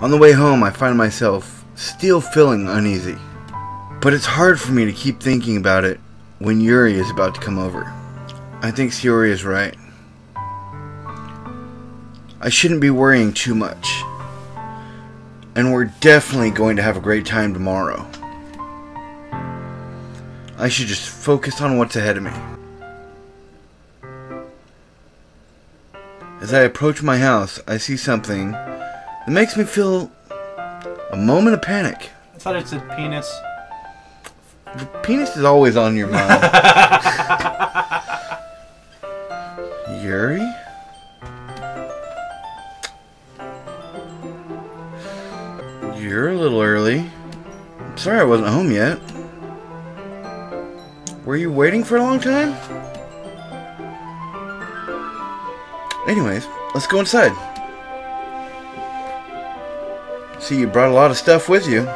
On the way home, I find myself still feeling uneasy. But it's hard for me to keep thinking about it when Yuri is about to come over. I think Sayori is right. I shouldn't be worrying too much. And we're definitely going to have a great time tomorrow. I should just focus on what's ahead of me. As I approach my house, I see something. It makes me feel a moment of panic. I thought it said penis. The penis is always on your mind. Yuri? You're a little early. I'm sorry I wasn't home yet. Were you waiting for a long time? Anyways, let's go inside. See, you brought a lot of stuff with you.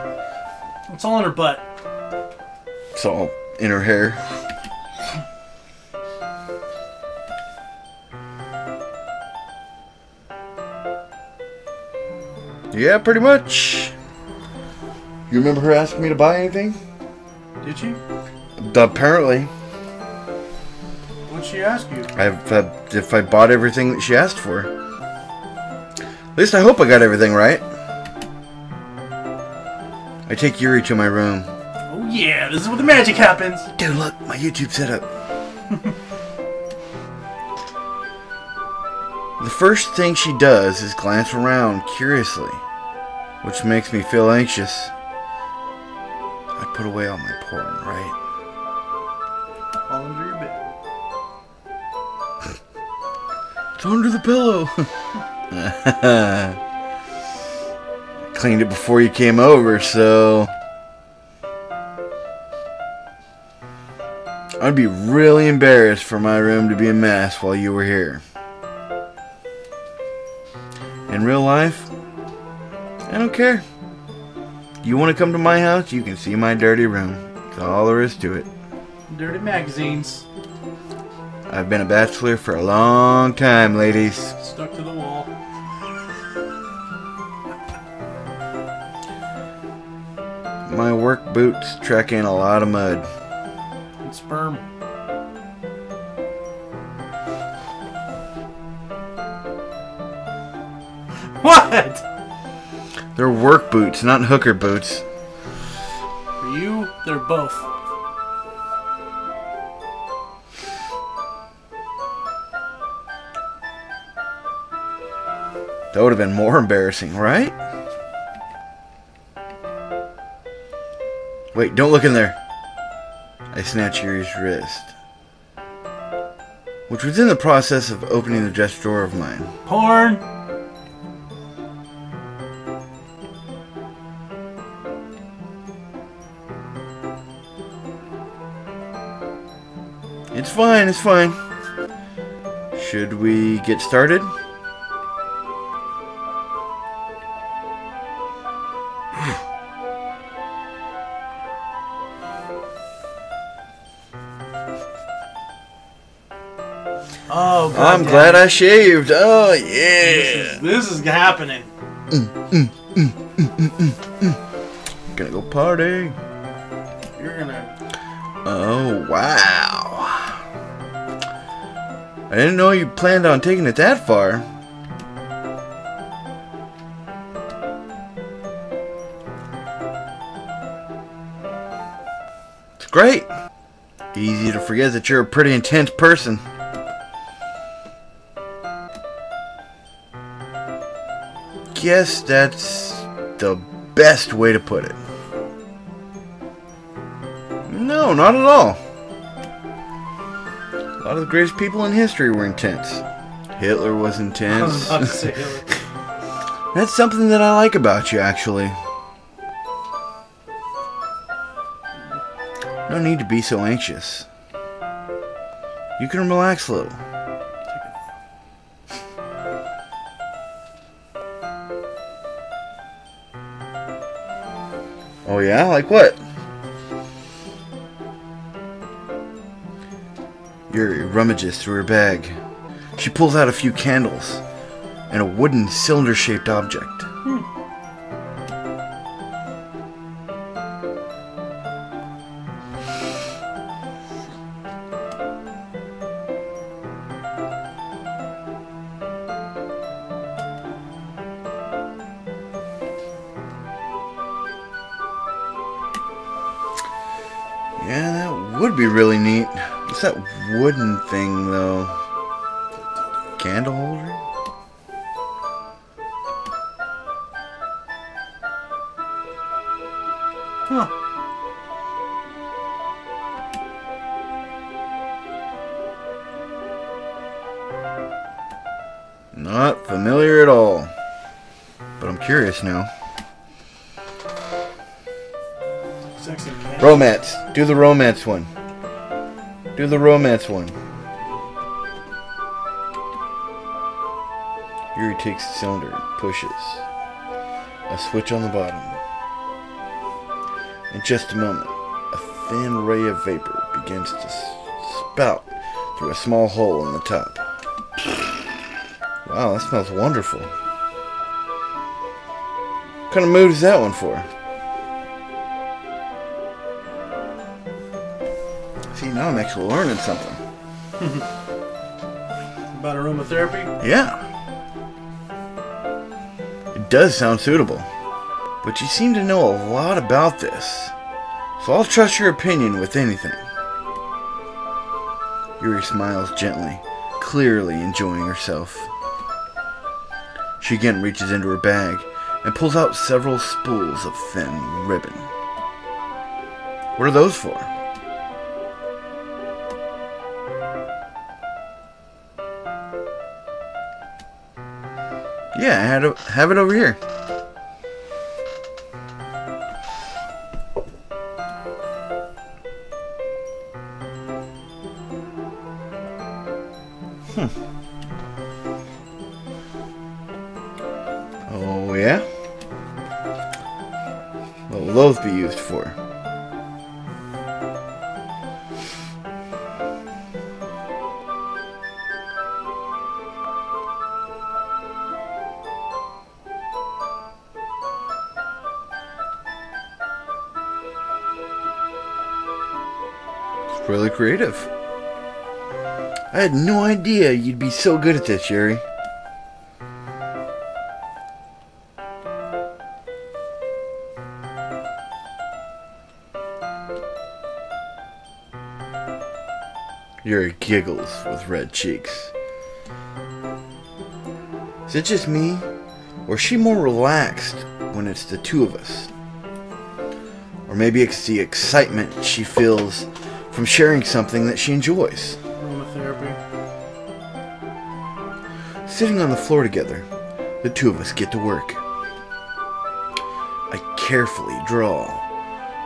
It's all in her butt. It's all in her hair. Yeah, pretty much. You remember her asking me to buy anything? Did she? Apparently. What'd she ask you? If I bought everything that she asked for. At least I hope I got everything right. I take Yuri to my room. Oh yeah, this is where the magic happens. Dude, look, my YouTube setup. The first thing she does is glance around curiously, which makes me feel anxious. I put away all my porn, right? All under your bed. It's under the pillow. Cleaned it before you came over, so I'd be really embarrassed for my room to be a mess while you were here. In real life, I don't care. You want to come to my house, you can see my dirty room. That's all there is to it. Dirty magazines. I've been a bachelor for a long time, ladies. Stuck to the wall. My work boots track in a lot of mud. And sperm. What? They're work boots, not hooker boots. For you, they're both. That would have been more embarrassing, right? Wait, don't look in there. I snatch Yuri's wrist, which was in the process of opening the dress drawer of mine. Porn! It's fine, it's fine. Should we get started? Oh, God, I'm glad I shaved. Oh, yeah. This is happening. Gonna go party. You're gonna. Oh, wow. I didn't know you planned on taking it that far. It's great. Easy to forget that you're a pretty intense person. Yes, that's the best way to put it. No, not at all. A lot of the greatest people in history were intense. Hitler was intense. I was about to say Hitler. That's something that I like about you, actually. No need to be so anxious. You can relax a little. Oh yeah? Like what? Yuri rummages through her bag. She pulls out a few candles and a wooden cylinder-shaped object. Yeah, that would be really neat. What's that wooden thing, though? Candle holder? Huh. Not familiar at all. But I'm curious now. Romance. Do the romance one. Do the romance one. Yuri takes the cylinder and pushes a switch on the bottom. In just a moment, a thin ray of vapor begins to spout through a small hole in the top. Wow, that smells wonderful. What kind of mood is that one for? See, now I'm actually learning something. About aromatherapy? Yeah. It does sound suitable. But you seem to know a lot about this. So I'll trust your opinion with anything. Yuri smiles gently, clearly enjoying herself. She again reaches into her bag and pulls out several spools of thin ribbon. What are those for? Yeah, I had to have it over here. Oh, yeah? What will those be used for? Really creative. I had no idea you'd be so good at this, Yuri. Yuri giggles with red cheeks. Is it just me, or is she more relaxed when it's the two of us? Or maybe it's the excitement she feels from sharing something that she enjoys. Aromatherapy. Sitting on the floor together, the two of us get to work. I carefully draw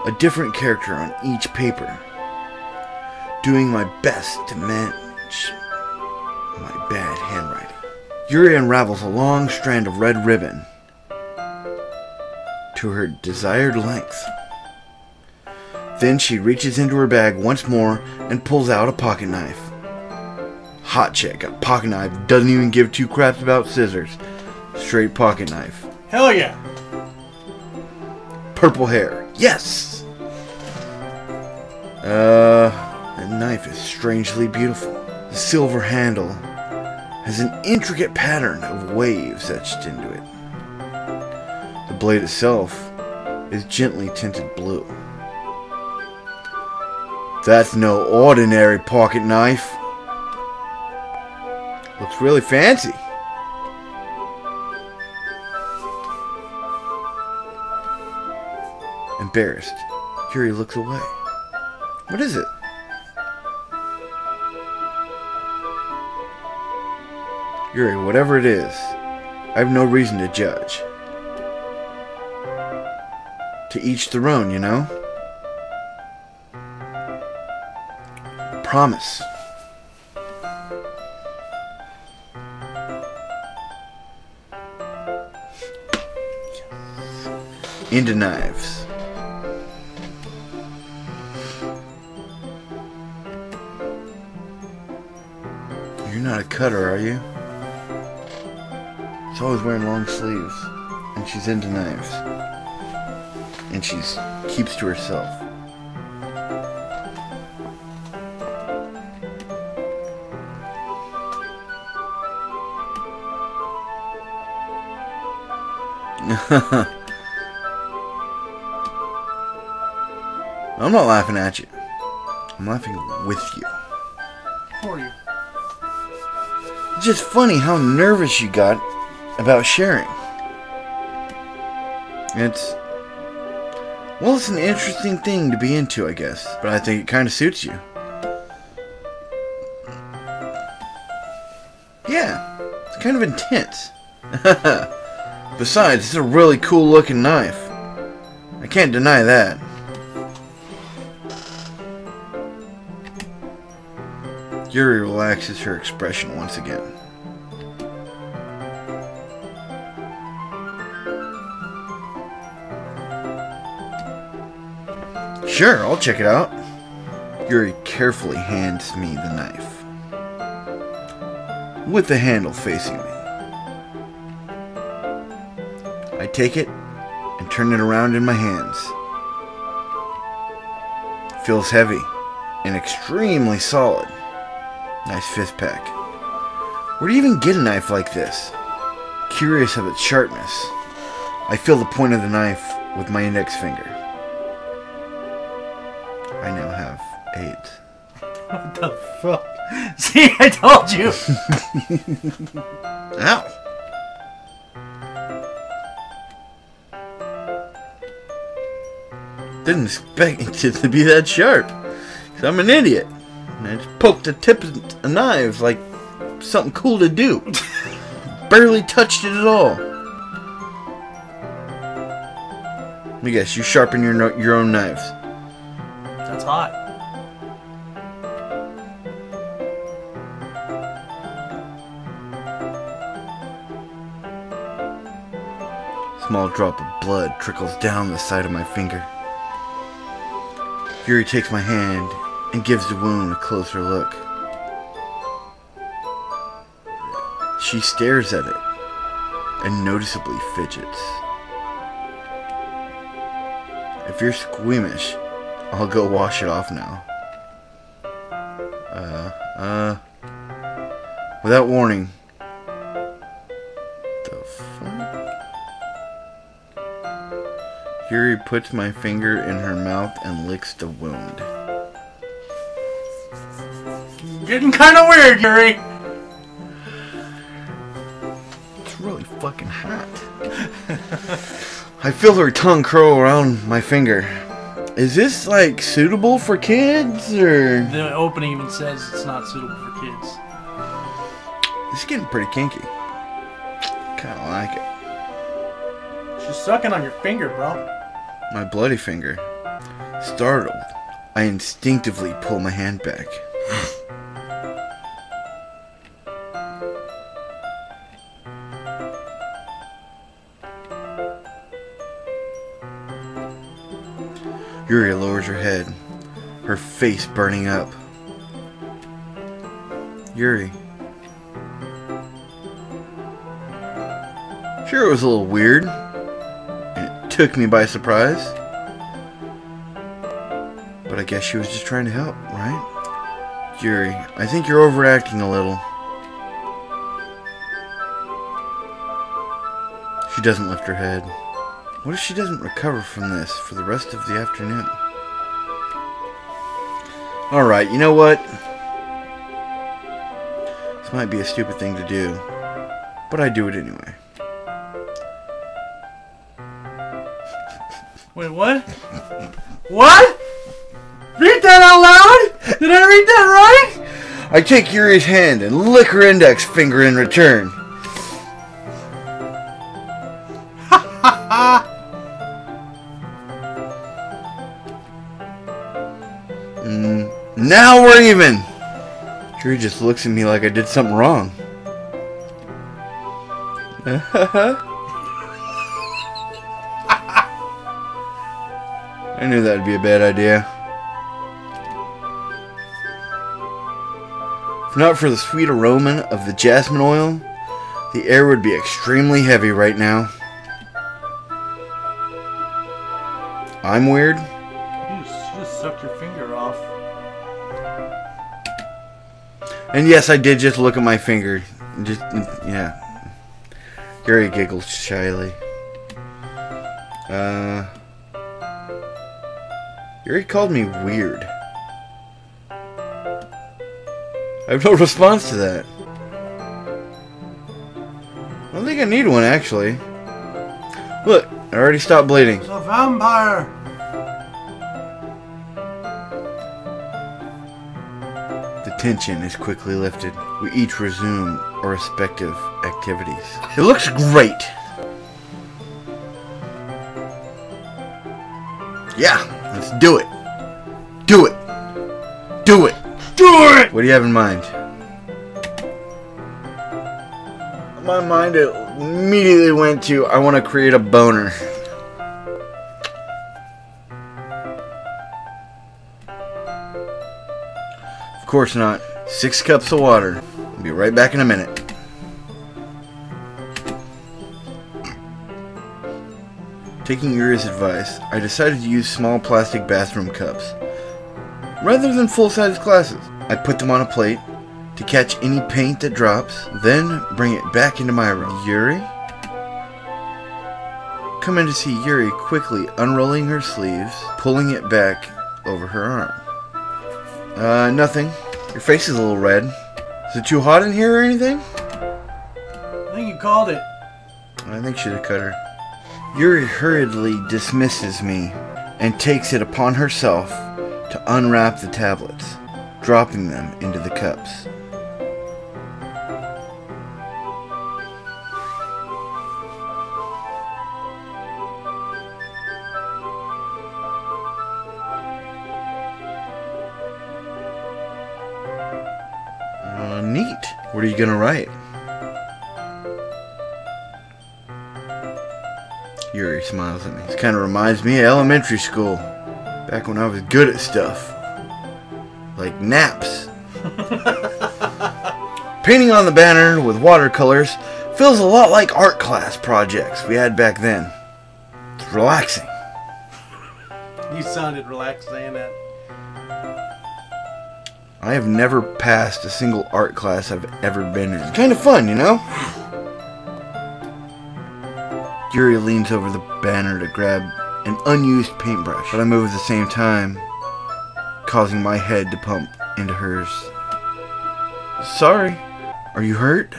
a different character on each paper, doing my best to manage my bad handwriting. Yuri unravels a long strand of red ribbon to her desired length. Then she reaches into her bag once more and pulls out a pocket knife. Hot chick, a pocket knife doesn't even give two craps about scissors. Straight pocket knife. Hell yeah! Purple hair. Yes! That knife is strangely beautiful. The silver handle has an intricate pattern of waves etched into it. The blade itself is gently tinted blue. That's no ordinary pocket knife. Looks really fancy. Embarrassed, Yuri looks away. What is it? Yuri, whatever it is, I have no reason to judge. To each their own, you know? Promise. Into knives. You're not a cutter, are you? She's always wearing long sleeves. And she's into knives. And she keeps to herself. I'm not laughing at you. I'm laughing with you. How are you? It's just funny how nervous you got about sharing. It's... well, it's an interesting thing to be into, I guess. But I think it kind of suits you. Yeah. It's kind of intense. Besides, it's a really cool looking knife. I can't deny that. Yuri relaxes her expression once again. Sure, I'll check it out. Yuri carefully hands me the knife, with the handle facing me. I take it and turn it around in my hands. It feels heavy and extremely solid. Nice fist pack. Where do you even get a knife like this? Curious of its sharpness, I feel the point of the knife with my index finger. I now have 8. What the fuck? See, I told you! Ow! Didn't expect it to be that sharp, 'cause I'm an idiot. And I just poked the tip of the knife like something cool to do. Barely touched it at all. Let me guess, you sharpen your own knives. That's hot. Small drop of blood trickles down the side of my finger. Fury takes my hand and gives the wound a closer look. She stares at it and noticeably fidgets. If you're squeamish, I'll go wash it off now. Without warning. The fuck? Yuri puts my finger in her mouth and licks the wound. Getting kind of weird, Yuri. It's really fucking hot. I feel her tongue curl around my finger. Is this like suitable for kids, or? The opening even says it's not suitable for kids. It's getting pretty kinky. Kind of like it. She's sucking on your finger, bro. My bloody finger. Startled, I instinctively pull my hand back. Yuri lowers her head, her face burning up. Yuri. Sure, it was a little weird, and it took me by surprise. But I guess she was just trying to help, right? Yuri, I think you're overacting a little. She doesn't lift her head. What if she doesn't recover from this for the rest of the afternoon? Alright, you know what? This might be a stupid thing to do, but I do it anyway. Wait, what? What? Read that out loud? Did I read that right? I take Yuri's hand and lick her index finger in return. Ha ha ha! Now we're even! Yuri just looks at me like I did something wrong. I knew that'd be a bad idea. If not for the sweet aroma of the jasmine oil, the air would be extremely heavy right now. I'm weird. You just sucked your finger off. And yes, I did just look at my finger. Just, yeah. Gary giggles shyly. Yuri called me weird. I have no response to that. I don't think I need one, actually. Look, I already stopped bleeding. It's a vampire! The tension is quickly lifted. We each resume our respective activities. It looks great! Yeah, let's do it! Do it! Do it! What do you have in mind? My mind immediately went to, I want to create a boner. Of course not. 6 cups of water. I'll be right back in a minute. Taking Yuri's advice, I decided to use small plastic bathroom cups rather than full-size glasses. I put them on a plate to catch any paint that drops, then bring it back into my room. Yuri? Come in to see Yuri quickly unrolling her sleeves, pulling it back over her arm. Nothing. Your face is a little red. Is it too hot in here or anything? I think you called it. I think she'd have cut her. Yuri hurriedly dismisses me and takes it upon herself to unwrap the tablets, dropping them into the cups. Neat. What are you gonna write? Yuri smiles at me. This kind of reminds me of elementary school. Back when I was good at stuff. Like naps. Painting on the banner with watercolors feels a lot like art class projects we had back then. It's relaxing. You sounded relaxed saying that. I have never passed a single art class I've ever been in. It's kind of fun, you know? Yuri leans over the banner to grab an unused paintbrush, but I move at the same time, causing my head to pump into hers. Sorry. Are you hurt?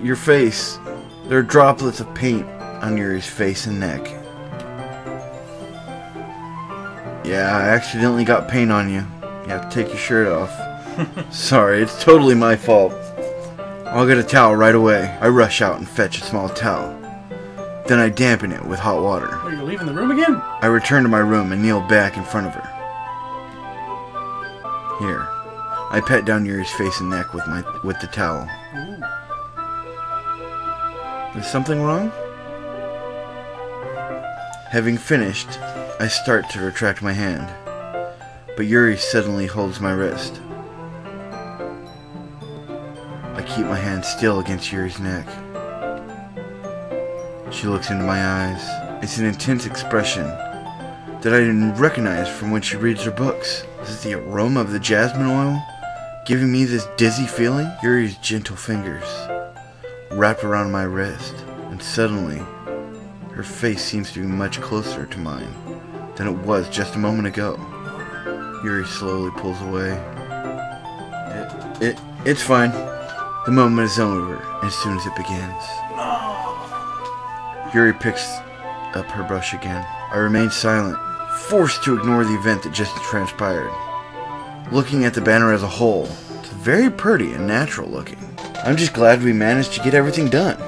Your face. There are droplets of paint on Yuri's face and neck. Yeah, I accidentally got paint on you. You have to take your shirt off. Sorry, it's totally my fault. I'll get a towel right away. I rush out and fetch a small towel. Then I dampen it with hot water. Are you leaving the room again? I return to my room and kneel back in front of her. Here. I pat down Yuri's face and neck with the towel. Ooh. Is something wrong? Having finished, I start to retract my hand. But Yuri suddenly holds my wrist. I keep my hand still against Yuri's neck. She looks into my eyes. It's an intense expression that I didn't recognize from when she reads her books. Is it the aroma of the jasmine oil giving me this dizzy feeling? Yuri's gentle fingers wrap around my wrist, and suddenly her face seems to be much closer to mine than it was just a moment ago. Yuri slowly pulls away. It's fine. The moment is over as soon as it begins. No. Yuri picks up her brush again. I remain silent, forced to ignore the event that just transpired. Looking at the banner as a whole, it's very pretty and natural looking. I'm just glad we managed to get everything done.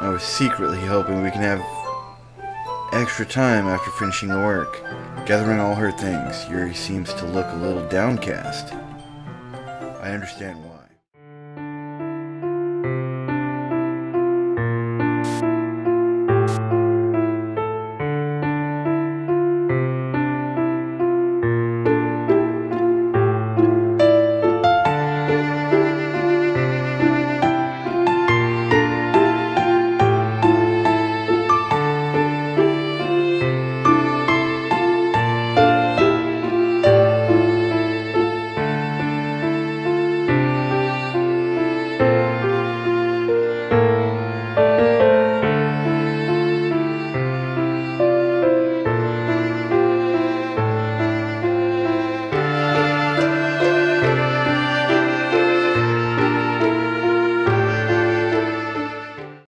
I was secretly hoping we can have extra time after finishing the work. Gathering all her things, Yuri seems to look a little downcast. I understand why.